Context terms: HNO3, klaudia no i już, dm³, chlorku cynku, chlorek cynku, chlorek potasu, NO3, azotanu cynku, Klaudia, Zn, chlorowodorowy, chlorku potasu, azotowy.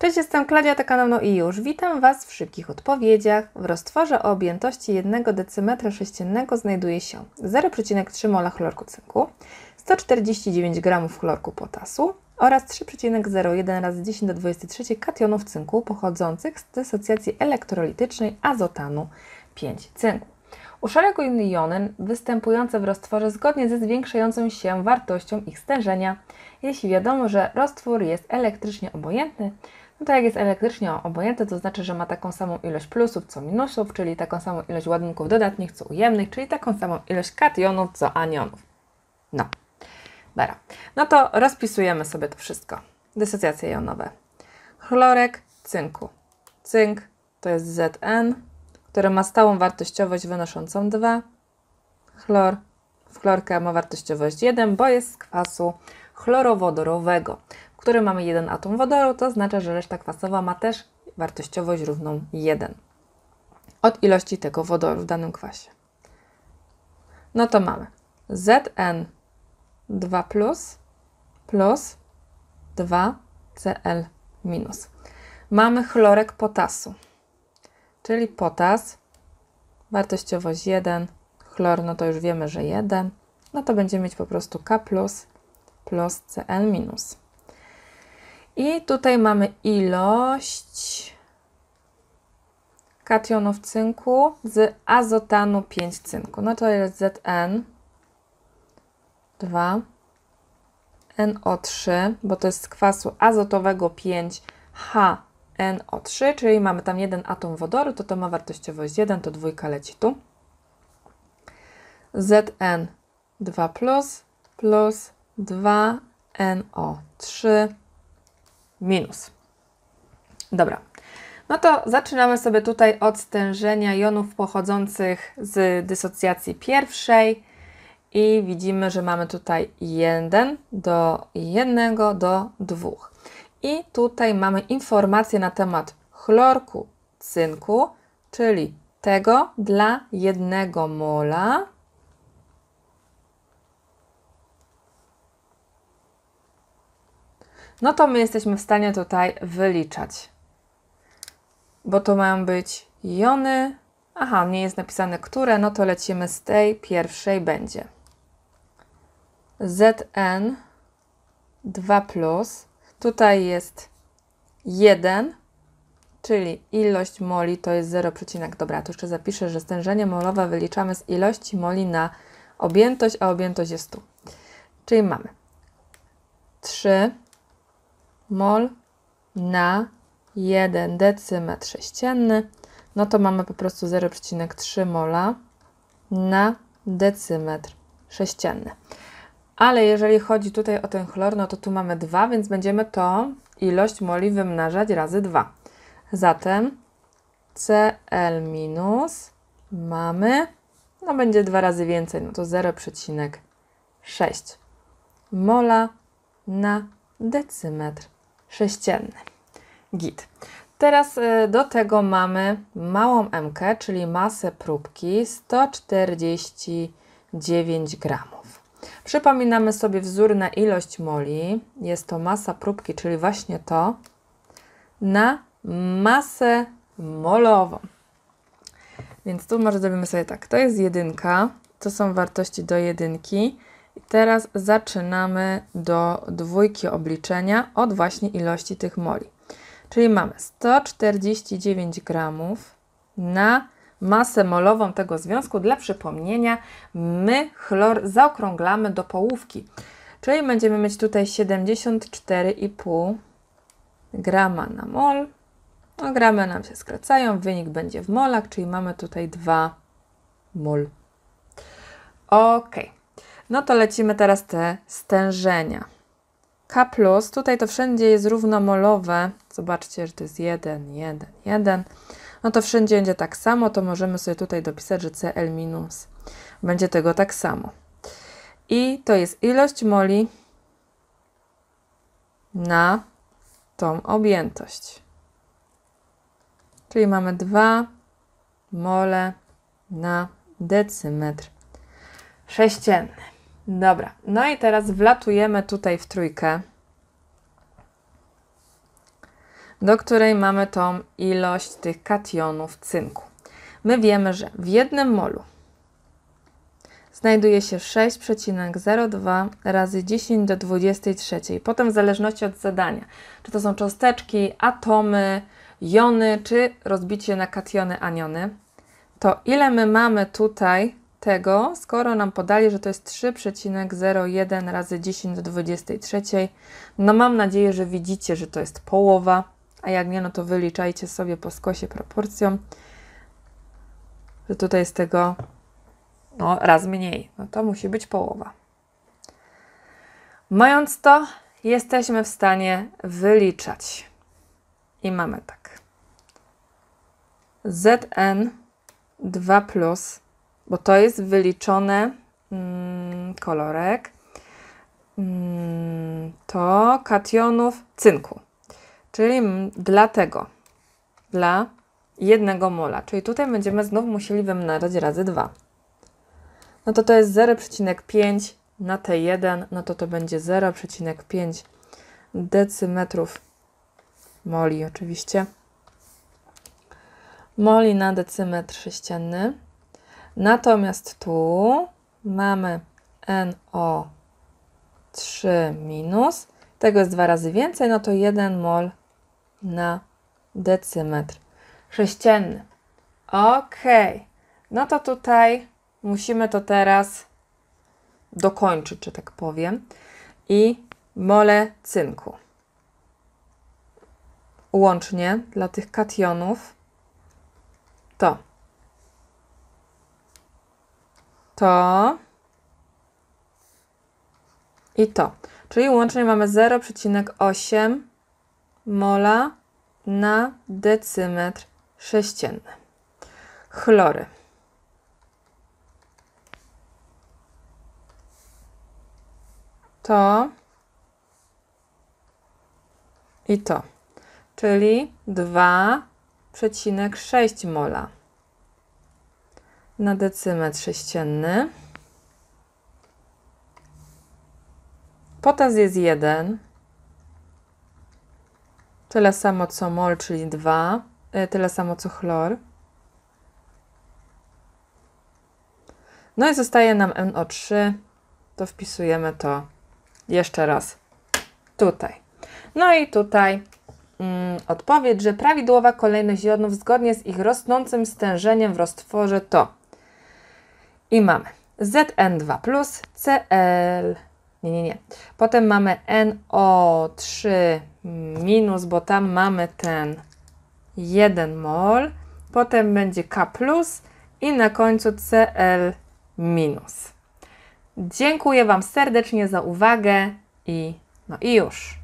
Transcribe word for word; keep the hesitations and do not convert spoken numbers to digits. Cześć, jestem Klaudia, to kanał No i Już. Witam Was w szybkich odpowiedziach. W roztworze o objętości jeden decymetra sześciennego znajduje się zero przecinek trzy mola chlorku cynku, sto czterdzieści dziewięć gramów chlorku potasu oraz trzy przecinek zero jeden razy dziesięć do dwudziestu trzeciej kationów cynku pochodzących z dysocjacji elektrolitycznej azotanu pięć cynku. U szeregu jony występujące w roztworze zgodnie ze zwiększającą się wartością ich stężenia. Jeśli wiadomo, że roztwór jest elektrycznie obojętny, no to jak jest elektrycznie obojętny, to znaczy, że ma taką samą ilość plusów co minusów, czyli taką samą ilość ładunków dodatnich co ujemnych, czyli taką samą ilość kationów co anionów. No, dobra. No to rozpisujemy sobie to wszystko. Dysocjacje jonowe. Chlorek cynku. Cynk to jest Zn, które ma stałą wartościowość wynoszącą dwa. Chlor w chlorkę ma wartościowość jeden, bo jest z kwasu chlorowodorowego, w którym mamy jeden atom wodoru, to znaczy, że reszta kwasowa ma też wartościowość równą jeden. Od ilości tego wodoru w danym kwasie. No to mamy Zn dwa plus plus dwa Cl-. Mamy chlorek potasu, czyli potas, wartościowość jeden, chlor, no to już wiemy, że jeden, no to będziemy mieć po prostu K plus plus Cl-. I tutaj mamy ilość kationów cynku z azotanu pięć cynku. No to jest Zn dwa, N O trzy, bo to jest z kwasu azotowego pięć, H N O trzy, czyli mamy tam jeden atom wodoru, to to ma wartościowość jeden, to dwójka leci tu. Zn dwa plus plus dwa N O trzy minus. Dobra, no to zaczynamy sobie tutaj od stężenia jonów pochodzących z dysocjacji pierwszej i widzimy, że mamy tutaj jeden do jednego do dwóch. I tutaj mamy informację na temat chlorku cynku, czyli tego dla jednego mola. No to my jesteśmy w stanie tutaj wyliczać, bo to mają być jony, aha, nie jest napisane które, no to lecimy z tej pierwszej, będzie Zn dwa plus, tutaj jest jeden, czyli ilość moli to jest zero. Dobra, to jeszcze zapiszę, że stężenie molowe wyliczamy z ilości moli na objętość, a objętość jest tu. Czyli mamy trzy mol na jeden decymetr sześcienny, no to mamy po prostu zero przecinek trzy mola na decymetr sześcienny. Ale jeżeli chodzi tutaj o ten chlor, no to tu mamy dwa, więc będziemy tą ilość moli wymnażać razy dwa. Zatem Cl minus mamy, no będzie dwa razy więcej, no to zero przecinek sześć mola na decymetr sześcienny. Git. Teraz do tego mamy małą mkę, czyli masę próbki sto czterdzieści dziewięć gramów. Przypominamy sobie wzór na ilość moli, jest to masa próbki, czyli właśnie to, na masę molową. Więc tu może zrobimy sobie tak, to jest jedynka, to są wartości do jedynki. I teraz zaczynamy do dwójki obliczenia od właśnie ilości tych moli. Czyli mamy sto czterdzieści dziewięć gramów na masę molową tego związku. Dla przypomnienia, my chlor zaokrąglamy do połówki, czyli będziemy mieć tutaj siedemdziesiąt cztery i pół grama na mol. No, gramy nam się skracają, wynik będzie w molach, czyli mamy tutaj dwa mol. Ok, no to lecimy teraz te stężenia. K plus, tutaj to wszędzie jest równomolowe, zobaczcie, że to jest jeden, jeden, jeden. No to wszędzie będzie tak samo, to możemy sobie tutaj dopisać, że Cl- będzie tego tak samo. I to jest ilość moli na tą objętość. Czyli mamy dwa mole na decymetr sześcienny. Dobra, no i teraz wlatujemy tutaj w trójkę. do której mamy tą ilość tych kationów cynku. My wiemy, że w jednym molu znajduje się sześć przecinek zero dwa razy dziesięć do dwudziestej trzeciej. Potem w zależności od zadania, czy to są cząsteczki, atomy, jony, czy rozbicie na kationy, aniony, to ile my mamy tutaj tego, skoro nam podali, że to jest trzy przecinek zero jeden razy dziesięć do dwudziestej trzeciej. No mam nadzieję, że widzicie, że to jest połowa, a jak nie, no to wyliczajcie sobie po skosie proporcją, że tutaj jest tego no, raz mniej. No to musi być połowa. Mając to, jesteśmy w stanie wyliczać. I mamy tak. Zn dwa plus, bo to jest wyliczone mm, kolorek, mm, to kationów cynku. Czyli dlatego, dla jednego mola. Czyli tutaj będziemy znów musieli wymnażać razy dwa. No to to jest zero przecinek pięć na T jeden, no to to będzie zero przecinek pięć decymetrów moli oczywiście. Moli na decymetr sześcienny. Natomiast tu mamy N O trzy minus, tego jest dwa razy więcej, no to jeden mol na decymetr sześcienny. Ok, no to tutaj musimy to teraz dokończyć, że tak powiem. I mole cynku. Łącznie dla tych kationów to to i to. Czyli łącznie mamy zero przecinek osiem mola na decymetr sześcienny. Chlory. To i to. Czyli dwa przecinek sześć mola na decymetr sześcienny. Potas jest jeden. Tyle samo co mol, czyli dwa. Tyle samo co chlor. No i zostaje nam N O trzy. To wpisujemy to jeszcze raz tutaj. No i tutaj mm, odpowiedź, że prawidłowa kolejność jonów zgodnie z ich rosnącym stężeniem w roztworze to. I mamy Zn dwa plus, Cl, nie, nie, nie. Potem mamy N O trzy minus, bo tam mamy ten jeden mol. Potem będzie K plus i na końcu Cl minus. Dziękuję Wam serdecznie za uwagę i no i już.